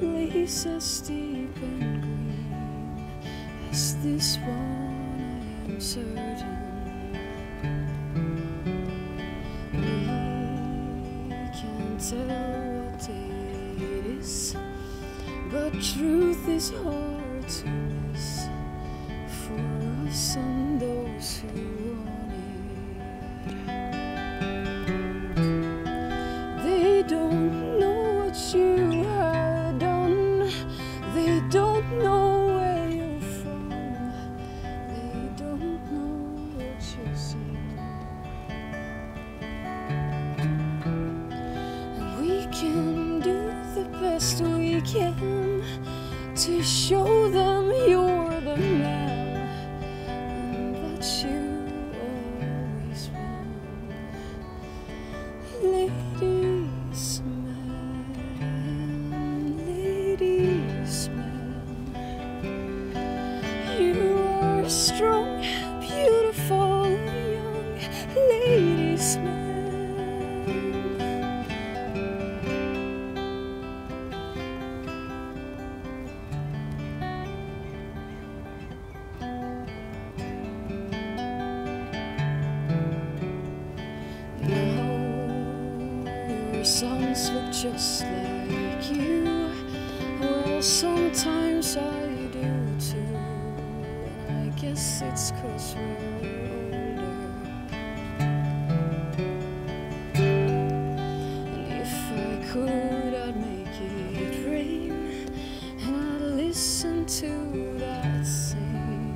Place as deep and green as this one, I am certain. We can't tell what it is, but truth is hard to miss for us and those who want it. They don't know what you have. They don't know where you're from. They don't know what you see. We can do the best we can to show them you're the man, and that you always will. Ladies man, ladies man, strong, beautiful, young ladies man. Now your songs look just like you. Well, sometimes I do too. Guess it's 'cause we're older. And if I could, I'd make it rain, and I'd listen to that same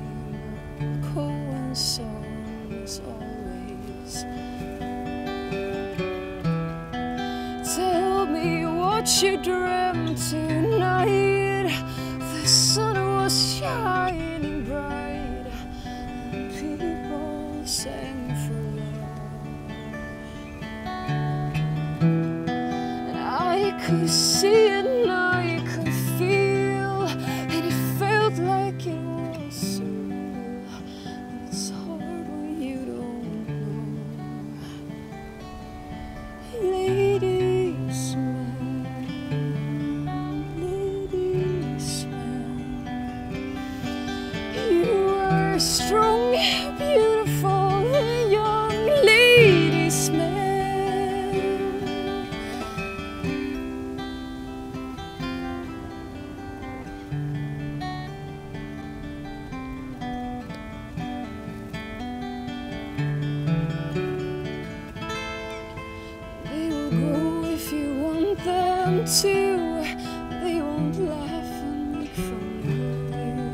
Cohen songs always. Tell me what you dreamt tonight. The sun was shining bright. Sang for love, and I could see it and I could feel, and it felt like it was so real. And it's hard when you don't know. Ladies man, ladies man, you are strong, beautiful, too. They won't laugh and make fun of you.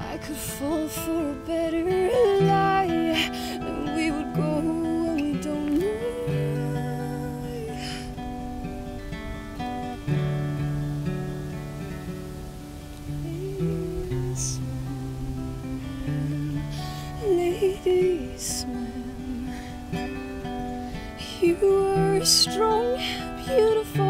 I could fall for a better lie, and we would go when we don't know why. Ladies man, you are strong, beautiful.